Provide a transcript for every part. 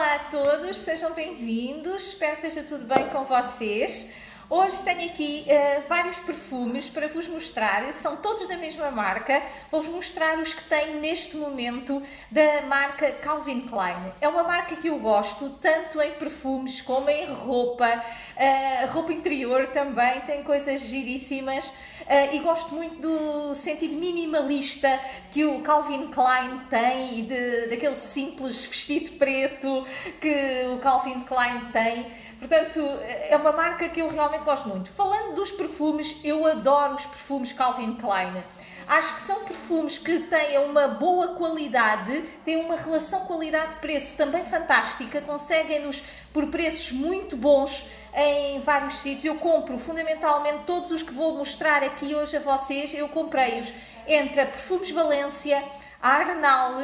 Olá a todos, sejam bem-vindos, espero que esteja tudo bem com vocês. Hoje tenho aqui vários perfumes para vos mostrar, são todos da mesma marca, vou-vos mostrar os que tenho neste momento da marca Calvin Klein. É uma marca que eu gosto, tanto em perfumes como em roupa, roupa interior também, tem coisas giríssimas e gosto muito do sentido minimalista que o Calvin Klein tem e daquele simples vestido preto que o Calvin Klein tem. Portanto, é uma marca que eu realmente gosto muito. Falando dos perfumes, eu adoro os perfumes Calvin Klein. Acho que são perfumes que têm uma boa qualidade, têm uma relação qualidade-preço também fantástica, conseguem-nos por preços muito bons em vários sítios. Eu compro fundamentalmente todos os que vou mostrar aqui hoje a vocês, eu comprei-os entre a Perfumes Valência, a Arnal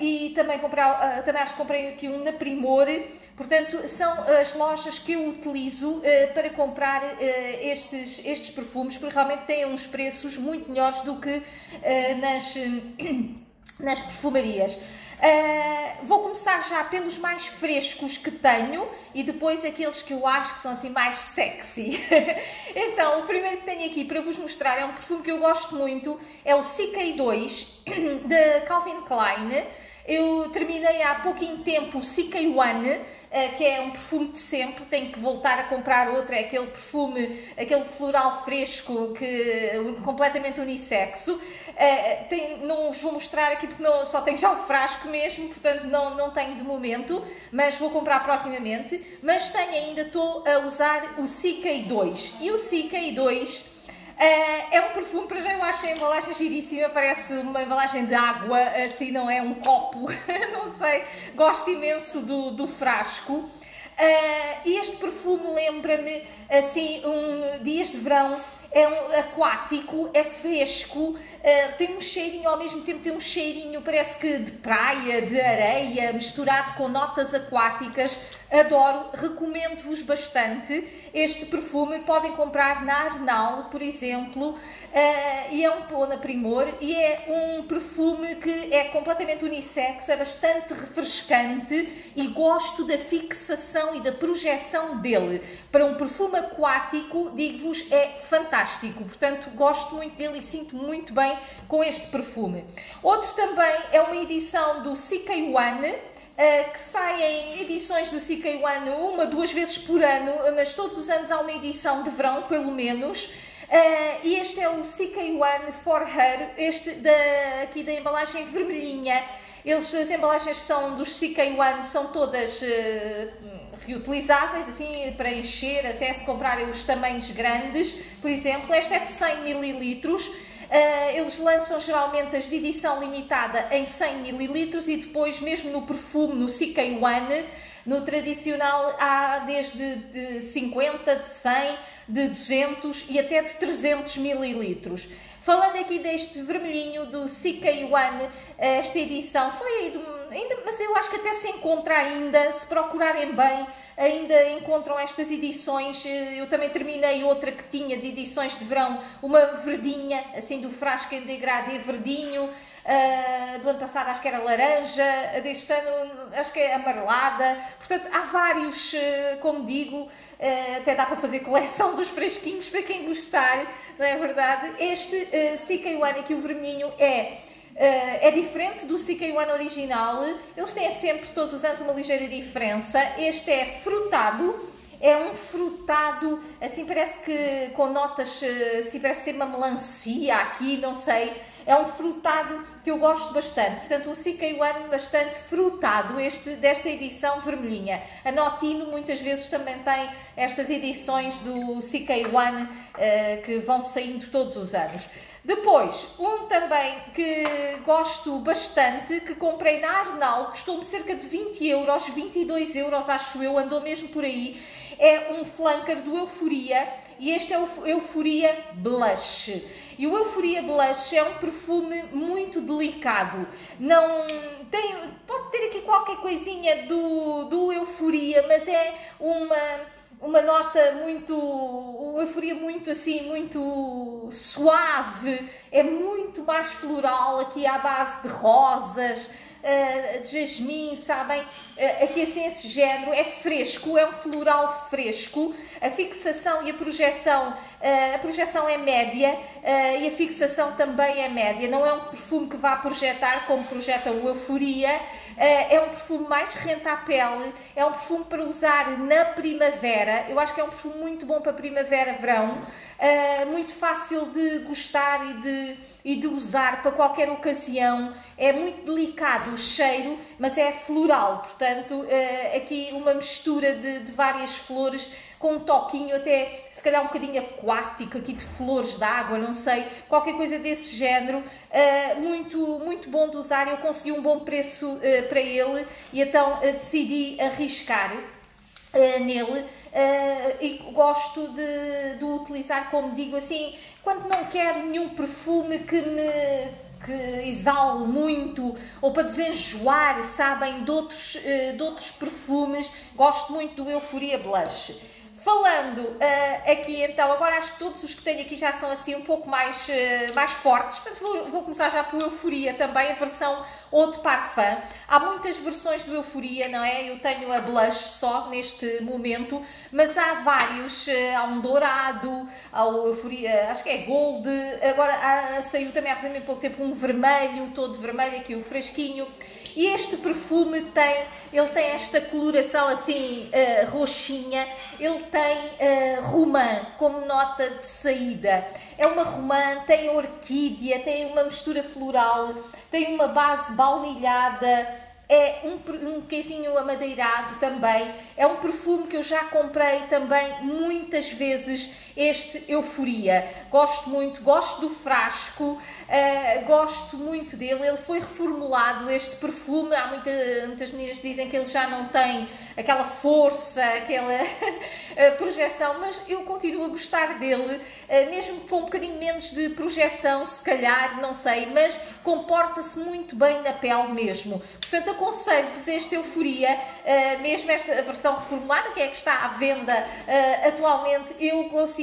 e também, também acho que comprei aqui um na Primor. Portanto, são as lojas que eu utilizo para comprar estes perfumes, porque realmente têm uns preços muito melhores do que nas perfumarias. Vou começar já pelos mais frescos que tenho e depois aqueles que eu acho que são assim mais sexy. Então, o primeiro que tenho aqui para vos mostrar é um perfume que eu gosto muito, é o CK2 da Calvin Klein. Eu terminei há pouquinho tempo o CK1, que é um perfume de sempre, tenho que voltar a comprar outro, é aquele perfume, aquele floral fresco, completamente unissexo. Não vos vou mostrar aqui porque não, só tenho já o frasco mesmo, portanto não tenho de momento, mas vou comprar proximamente. Mas estou a usar o CK2 e o CK2... é um perfume, para já eu acho a embalagem giríssima, parece uma embalagem de água, assim, não é um copo, não sei, gosto imenso do frasco. Este perfume lembra-me, assim, dias de verão, é aquático, é fresco, tem um cheirinho, ao mesmo tempo tem um cheirinho, parece que de praia, de areia, misturado com notas aquáticas. Adoro, recomendo-vos bastante este perfume, podem comprar na Arenal, por exemplo, ou na Primor, e é um perfume que é completamente unissexo, é bastante refrescante e gosto da fixação e da projeção dele. Para um perfume aquático, digo-vos, é fantástico, portanto gosto muito dele e sinto muito bem com este perfume. Outro também é uma edição do CK1, que saem edições do CK1 duas vezes por ano, mas todos os anos há uma edição de verão, pelo menos. E este é o CK One For Her, este aqui da embalagem vermelhinha. As embalagens dos CK1 são todas reutilizáveis, assim, para encher, até se comprarem os tamanhos grandes, por exemplo. Esta é de 100 ml. Eles lançam geralmente as de edição limitada em 100 ml e depois mesmo no perfume, no CK1, no tradicional há desde de 50, de 100, de 200 e até de 300 ml. Falando aqui deste vermelhinho do CK1, esta edição foi aí mas eu acho que até se encontra ainda, se procurarem bem, ainda encontram estas edições. Eu também terminei outra que tinha de edições de verão, uma verdinha, assim do frasco em degradê verdinho, do ano passado acho que era laranja, deste ano acho que é amarelada. Portanto, há vários, como digo, até dá para fazer coleção dos fresquinhos para quem gostar, não é verdade? Este CK1 aqui, o vermelhinho, é diferente do CK1 original. Eles têm sempre, todos os anos, uma ligeira diferença. Este é frutado, é um frutado, assim parece que com notas, assim parece que tem uma melancia aqui, não sei. É um frutado que eu gosto bastante. Portanto, um CK1 bastante frutado, desta edição vermelhinha. A Notino muitas vezes também tem estas edições do CK1 que vão saindo todos os anos. Depois, um também que gosto bastante, que comprei na Arnal, custou-me cerca de 20 euros, 22 euros acho eu, andou mesmo por aí. É um flanker do Euphoria e este é o Euphoria Blush. E o Euphoria Blush é um perfume muito delicado, pode ter aqui qualquer coisinha do Euphoria, mas é uma nota muito, uma euforia muito assim, muito suave, é muito mais floral, aqui à base de rosas, de jasmim, sabem? Aqui assim, esse género é fresco, é um floral fresco. A fixação e a projeção é média e a fixação também é média. Não é um perfume que vá projetar como projeta o Euphoria. É um perfume mais rente à pele, é um perfume para usar na primavera. Eu acho que é um perfume muito bom para primavera, verão, muito fácil de gostar e de usar para qualquer ocasião. É muito delicado o cheiro, mas é floral, portanto, aqui uma mistura de várias flores, com um toquinho até, se calhar um bocadinho aquático, aqui de flores d'água, não sei, qualquer coisa desse género, muito bom de usar. Eu consegui um bom preço para ele e então decidi arriscar nele. E gosto de utilizar, como digo assim, quando não quero nenhum perfume que exalo muito, ou para desenjoar, sabem, de outros perfumes. Gosto muito do Euphoria Blush. Falando aqui então, agora acho que todos os que tenho aqui já são assim um pouco mais fortes, portanto vou começar já pelo Euphoria também, a versão Eau de Parfum. Há muitas versões do Euphoria, não é? Eu tenho a blush só neste momento, mas há vários, há um dourado, há o Euphoria, acho que é gold, agora saiu também há pouco tempo um vermelho, todo vermelho aqui, o fresquinho. E este perfume ele tem esta coloração assim roxinha, ele tem romã como nota de saída. É uma romã, tem orquídea, tem uma mistura floral, tem uma base baunilhada, é um bocadinho amadeirado também. É um perfume que eu já comprei também muitas vezes, este Euphoria. Gosto muito, gosto do frasco, gosto muito dele. Ele foi reformulado, este perfume. Há muitas meninas que dizem que ele já não tem aquela força, aquela projeção, mas eu continuo a gostar dele, mesmo com um bocadinho menos de projeção, se calhar, não sei, mas comporta-se muito bem na pele mesmo. Portanto, aconselho-vos esta Euphoria, mesmo esta versão reformulada, que é que está à venda atualmente. Eu considero-a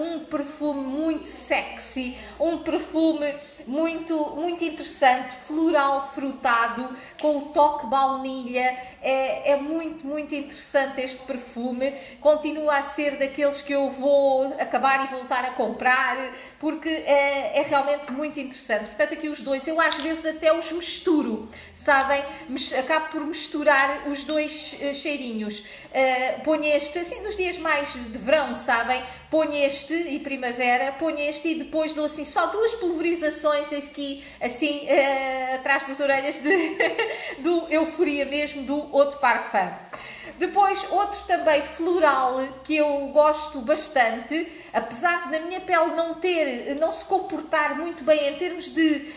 um perfume muito sexy, um perfume muito interessante, floral, frutado, com o toque baunilha. É muito interessante este perfume. Continua a ser daqueles que eu vou acabar e voltar a comprar, porque é realmente muito interessante. Portanto, aqui os dois, eu às vezes até os misturo, sabem? Acabo por misturar os dois cheirinhos. Ponho este, assim, nos dias mais de verão, sabem? Ponho este e primavera, ponho este e depois dou assim só duas pulverizações aqui, assim, atrás das orelhas do Euphoria mesmo, do Eau de Parfum. Depois, outro também floral que eu gosto bastante, apesar de na minha pele não se comportar muito bem em termos de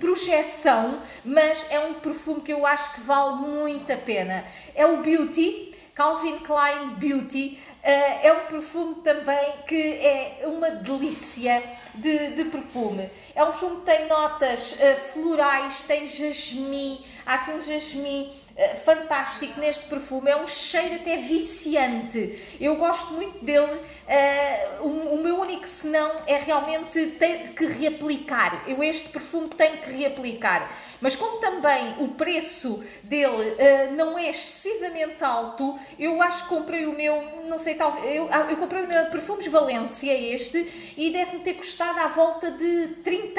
projeção, mas é um perfume que eu acho que vale muito a pena. É o Beauty, Calvin Klein Beauty. É um perfume também que é uma delícia de perfume. É um perfume que tem notas florais, tem jasmim, há aqui um jasmim fantástico neste perfume. É um cheiro até viciante, eu gosto muito dele. O meu único senão é realmente ter que reaplicar. Eu este perfume tenho que reaplicar, mas como também o preço dele não é excessivamente alto, eu acho que comprei o meu, não sei, talvez, eu comprei na Perfumes Valência este, e deve-me ter custado à volta de 30€,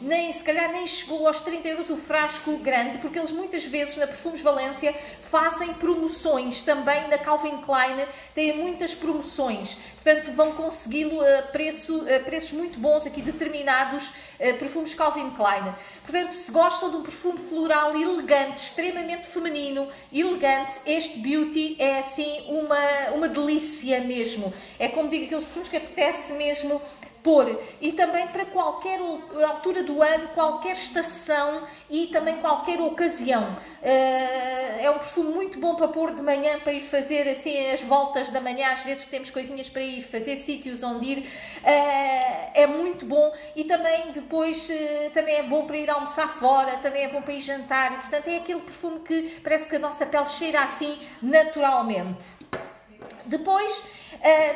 nem, se calhar nem chegou aos 30€ o frasco grande, porque eles muitas vezes na Perfumes Valência fazem promoções também. Na Calvin Klein têm muitas promoções, portanto vão consegui-lo a preços muito bons aqui, determinados perfumes Calvin Klein. Portanto, se gostam de um perfume floral elegante, extremamente feminino, elegante, este Beauty é assim uma delícia mesmo. É como digo, aqueles perfumes que apetece mesmo pôr, e também para qualquer altura do ano, qualquer estação e também qualquer ocasião. É um perfume muito bom para pôr de manhã, para ir fazer assim as voltas da manhã, às vezes que temos coisinhas para ir fazer, sítios onde ir, é muito bom. E também depois também é bom para ir almoçar fora, também é bom para ir jantar, e portanto é aquele perfume que parece que a nossa pele cheira assim naturalmente. Depois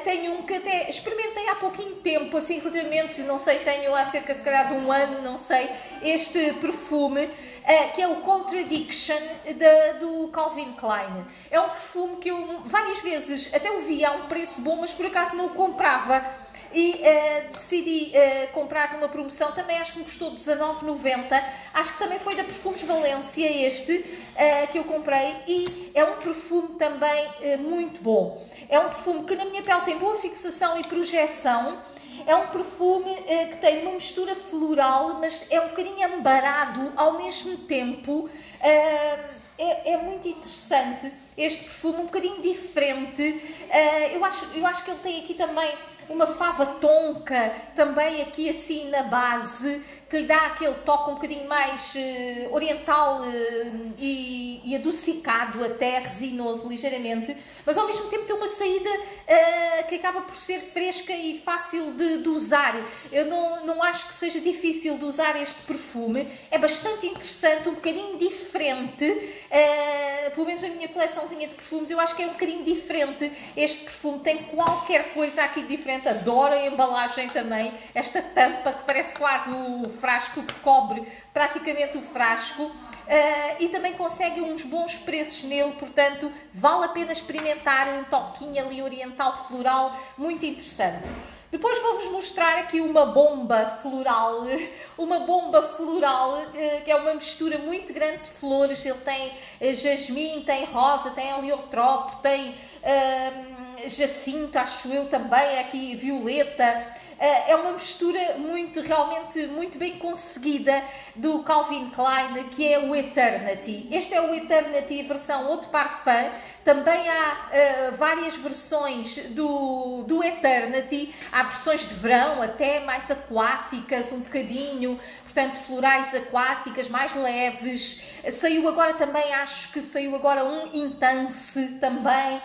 tenho um que até experimentei há pouquinho tempo, assim, relativamente, não sei, tenho há cerca, se calhar, de um ano, não sei, este perfume, que é o Contradiction do Calvin Klein. É um perfume que eu várias vezes até o vi a um preço bom, mas por acaso não o comprava. E decidi comprar numa promoção, também acho que me custou $19,90, acho que também foi da Perfumes Valência este que eu comprei, e é um perfume também muito bom. É um perfume que na minha pele tem boa fixação e projeção, é um perfume que tem uma mistura floral, mas é um bocadinho ambarado ao mesmo tempo. É muito interessante este perfume, um bocadinho diferente. Eu acho que ele tem aqui também uma fava tonka, também aqui assim na base, que lhe dá aquele toque um bocadinho mais oriental e adocicado, até resinoso ligeiramente, mas ao mesmo tempo tem uma saída que acaba por ser fresca e fácil de usar. Eu não acho que seja difícil de usar este perfume, é bastante interessante, um bocadinho diferente, pelo menos na minha coleçãozinha de perfumes eu acho que é um bocadinho diferente este perfume, tem qualquer coisa aqui diferente. Adoro a embalagem também, esta tampa que parece quase o frasco, que cobre praticamente o frasco, e também consegue uns bons preços nele, portanto vale a pena experimentar, um toquinho ali oriental floral muito interessante. Depois vou-vos mostrar aqui uma bomba floral que é uma mistura muito grande de flores. Ele tem jasmim, tem rosa, tem heliotropo, tem jacinto, acho eu também, aqui violeta. É uma mistura muito, realmente muito bem conseguida do Calvin Klein, que é o Eternity. Este é o Eternity versão Eau de Parfum. Também há várias versões do Eternity. Há versões de verão, até mais aquáticas, um bocadinho, portanto florais aquáticas, mais leves. Saiu agora também, acho que saiu agora um Intense também.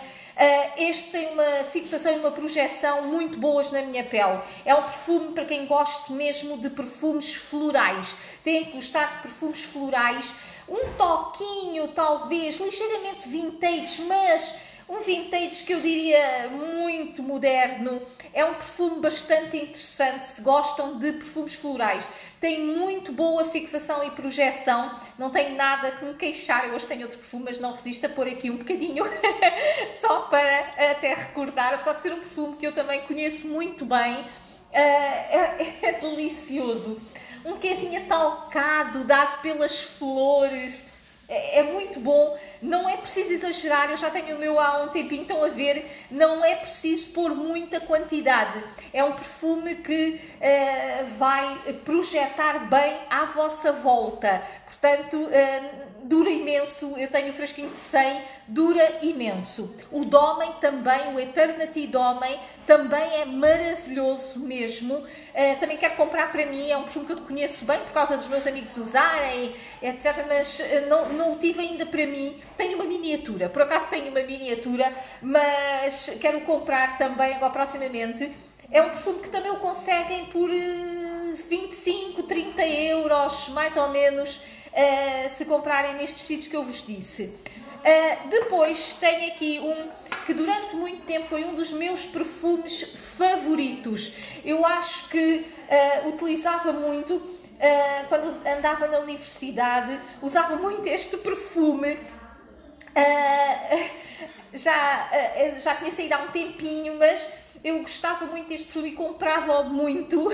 Este tem uma fixação e uma projeção muito boas na minha pele. É um perfume para quem gosta mesmo de perfumes florais. Tem que gostar de perfumes florais. Um toquinho, talvez, ligeiramente vintage, mas um vintage que eu diria muito moderno. É um perfume bastante interessante se gostam de perfumes florais. Tem muito boa fixação e projeção. Não tenho nada que me queixar. Eu hoje tenho outro perfume, mas não resisto a pôr aqui um bocadinho só para até recordar. Apesar de ser um perfume que eu também conheço muito bem, é delicioso. Um quezinho atalcado, dado pelas flores. É muito bom, não é preciso exagerar, eu já tenho o meu há um tempinho, estão a ver, não é preciso pôr muita quantidade. É um perfume que vai projetar bem à vossa volta, portanto, dura imenso. Eu tenho um frasquinho de 100, dura imenso. O D'men também, o Eternity D'men, também é maravilhoso mesmo. Também quero comprar para mim, é um perfume que eu conheço bem por causa dos meus amigos usarem, etc. Mas não o tive ainda para mim. Tenho uma miniatura, por acaso tenho uma miniatura, mas quero comprar também agora proximamente. É um perfume que também o conseguem por 25, 30 euros, mais ou menos, se comprarem nestes sítios que eu vos disse. Depois tenho aqui um que durante muito tempo foi um dos meus perfumes favoritos. Eu acho que utilizava muito quando andava na universidade, usava muito este perfume. Já tinha saído há um tempinho, mas eu gostava muito deste perfume e comprava-o muito,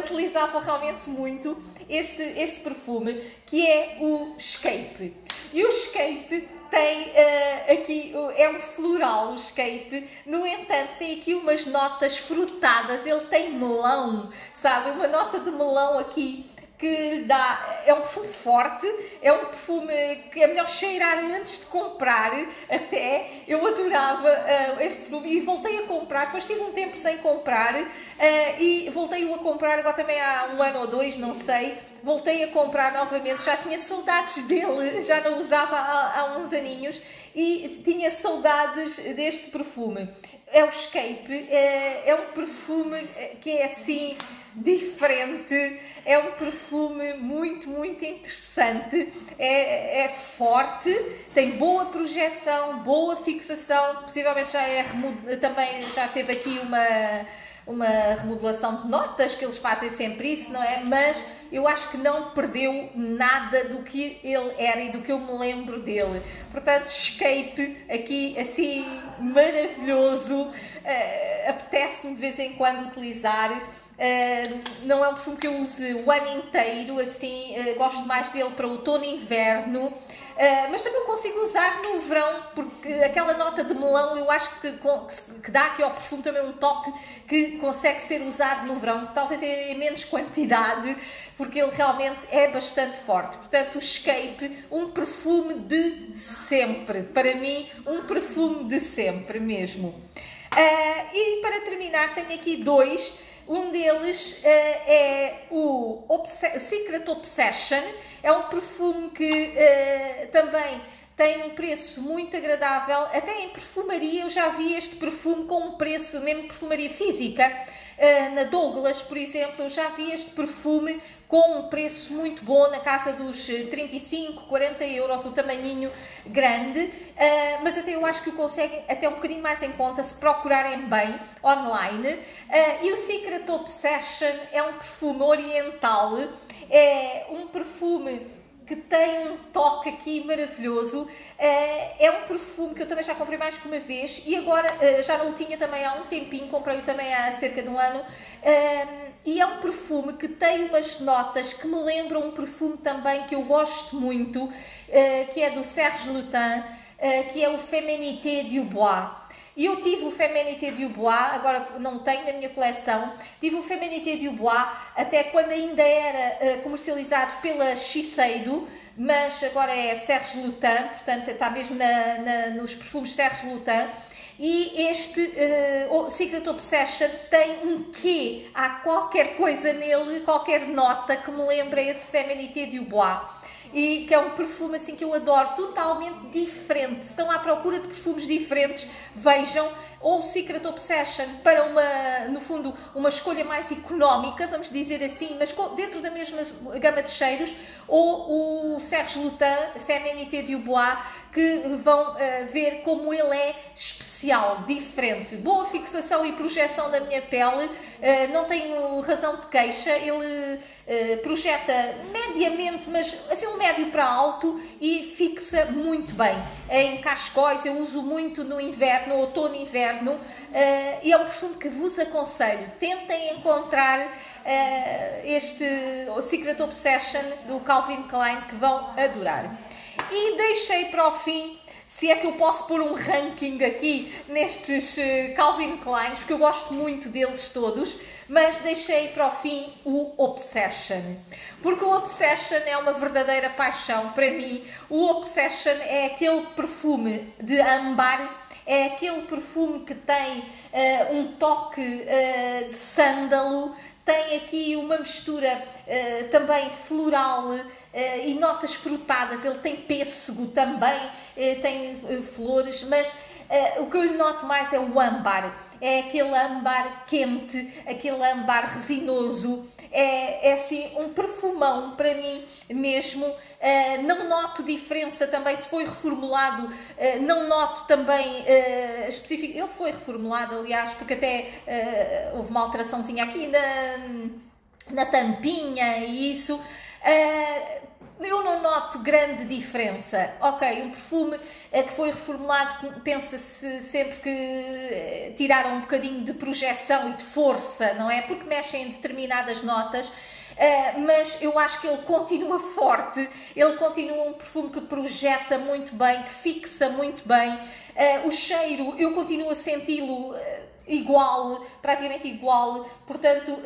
utilizava realmente muito este perfume, que é o Escape. E o Escape tem aqui, é um floral, o Escape, no entanto tem aqui umas notas frutadas, ele tem melão, sabe, uma nota de melão aqui, que dá, é um perfume forte, é um perfume que é melhor cheirar antes de comprar até. Eu adorava este perfume e voltei a comprar, depois tive um tempo sem comprar e voltei-o a comprar agora também há um ano ou dois, não sei, voltei a comprar novamente, já tinha saudades dele, já não usava há uns aninhos e tinha saudades deste perfume. É o Escape, é um perfume que é assim diferente, é um perfume muito, muito interessante, é forte, tem boa projeção, boa fixação, possivelmente também já teve aqui uma remodelação de notas, que eles fazem sempre isso, não é? Mas eu acho que não perdeu nada do que ele era e do que eu me lembro dele. Portanto, Escape aqui, assim, maravilhoso, apetece-me de vez em quando utilizar. Não é um perfume que eu use o ano inteiro, assim, gosto mais dele para outono e inverno, mas também consigo usar no verão, porque aquela nota de melão eu acho que dá aqui ao perfume também um toque que consegue ser usado no verão, talvez em menos quantidade, porque ele realmente é bastante forte. Portanto, o Escape, um perfume de sempre, para mim, um perfume de sempre mesmo. E para terminar, tenho aqui dois. Um deles é o Secret Obsession, é um perfume que também tem um preço muito agradável, até em perfumaria eu já vi este perfume com um preço, mesmo perfumaria física, na Douglas, por exemplo, eu já vi este perfume com um preço muito bom, na casa dos 35, 40 euros, o tamanhinho grande, mas até eu acho que o conseguem até um bocadinho mais em conta se procurarem bem online. E o Secret Obsession é um perfume oriental, é um perfume que tem um toque aqui maravilhoso, é um perfume que eu também já comprei mais que uma vez e agora já não o tinha também há um tempinho, comprei-o também há cerca de um ano, e é um perfume que tem umas notas que me lembram um perfume também que eu gosto muito, que é do Serge Lutens, que é o Feminité du Bois. E eu tive o Feminité du Bois, agora não tenho na minha coleção, tive o Feminité du Bois até quando ainda era comercializado pela Shiseido, mas agora é Serge Lutens, portanto está mesmo nos perfumes Serge Lutens. E este Secret Obsession tem um quê? Há qualquer coisa nele, qualquer nota que me lembra esse Feminité du Bois. E que é um perfume assim que eu adoro, totalmente diferente. Se estão à procura de perfumes diferentes, vejam ou o Secret Obsession para uma, no fundo, uma escolha mais económica, vamos dizer assim, mas dentro da mesma gama de cheiros, ou o Serge Lutens, Feminité du Bois, que vão ver como ele é especial, diferente. Boa fixação e projeção da minha pele, não tenho razão de queixa, ele projeta mediamente, mas assim um médio para alto e fixa muito bem. Em cascóis eu uso muito no inverno, outono e inverno, e é um perfume que vos aconselho. Tentem encontrar este Secret Obsession do Calvin Klein, que vão adorar. E deixei para o fim, se é que eu posso pôr um ranking aqui nestes Calvin Klein, porque eu gosto muito deles todos, mas deixei para o fim o Obsession, porque o Obsession é uma verdadeira paixão para mim. O Obsession é aquele perfume de âmbar, é aquele perfume que tem um toque de sândalo, tem aqui uma mistura também floral e notas frutadas, ele tem pêssego também, tem flores, mas o que eu lhe noto mais é o âmbar, é aquele âmbar quente, aquele âmbar resinoso. É assim um perfumão para mim mesmo, não noto diferença também se foi reformulado, não noto também específico, ele foi reformulado aliás, porque até houve uma alteraçãozinha aqui na tampinha e isso, eu não noto grande diferença. Ok, um perfume que foi reformulado, pensa-se sempre que tiraram um bocadinho de projeção e de força, não é? Porque mexem em determinadas notas, mas eu acho que ele continua forte, ele continua um perfume que projeta muito bem, que fixa muito bem. O cheiro, eu continuo a senti-lo igual, praticamente igual, portanto,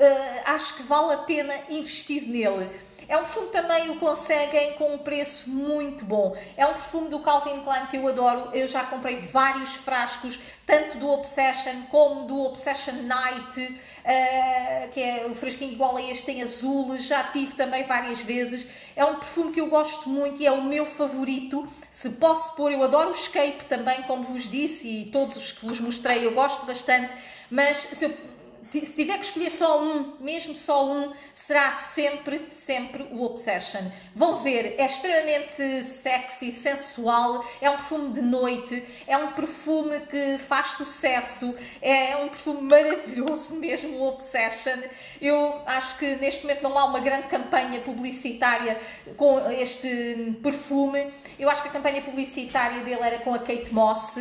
acho que vale a pena investir nele. É um perfume também o conseguem com um preço muito bom. É um perfume do Calvin Klein que eu adoro. Eu já comprei vários frascos, tanto do Obsession como do Obsession Night, que é um frasquinho igual a este em azul. Já tive também várias vezes. É um perfume que eu gosto muito e é o meu favorito. Se posso pôr, eu adoro o Escape também, como vos disse, e todos os que vos mostrei eu gosto bastante, mas se eu se tiver que escolher só um, mesmo só um, será sempre, sempre o Obsession. Vão ver, é extremamente sexy, sensual, é um perfume de noite, é um perfume que faz sucesso, é um perfume maravilhoso mesmo, o Obsession. Eu acho que neste momento não há uma grande campanha publicitária com este perfume. Eu acho que a campanha publicitária dele era com a Kate Moss,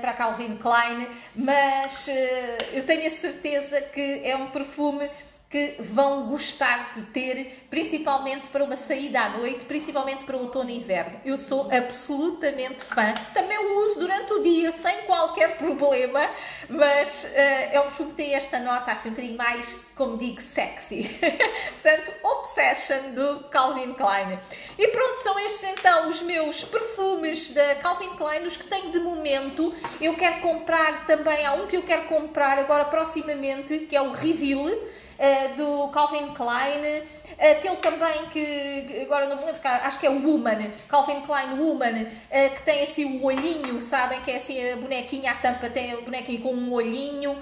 para Calvin Klein, mas eu tenho a certeza que é um perfume que vão gostar de ter, principalmente para uma saída à noite, principalmente para o outono e inverno. Eu sou absolutamente fã, também o uso durante o dia, sem qualquer problema, mas é um perfume que tem esta nota assim um bocadinho mais, como digo, sexy. Portanto, Obsession do Calvin Klein. E pronto, são estes então os meus perfumes da Calvin Klein, os que tenho de momento. Eu quero comprar também, há um que eu quero comprar agora proximamente, que é o Reveal, do Calvin Klein, aquele também que, agora não me lembro, acho que é o Woman, Calvin Klein Woman, que tem assim um olhinho, sabem, que é assim a bonequinha, a tampa tem a bonequinha com um olhinho,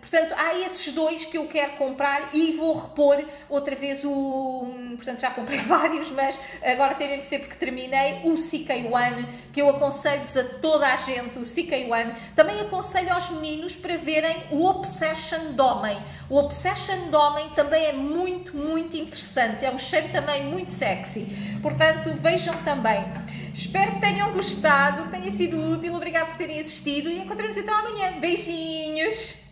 portanto há esses dois que eu quero comprar e vou repor outra vez o, portanto já comprei vários, mas agora tem mesmo que ser porque terminei, o CK1, que eu aconselho-vos a toda a gente, o CK1, também aconselho aos meninos para verem o Obsession D'men. O Obsession D'men também é muito, muito interessante, é um cheiro também muito sexy, portanto vejam também. Espero que tenham gostado, que tenha sido útil, obrigado por terem assistido e encontramos então amanhã. Beijinhos!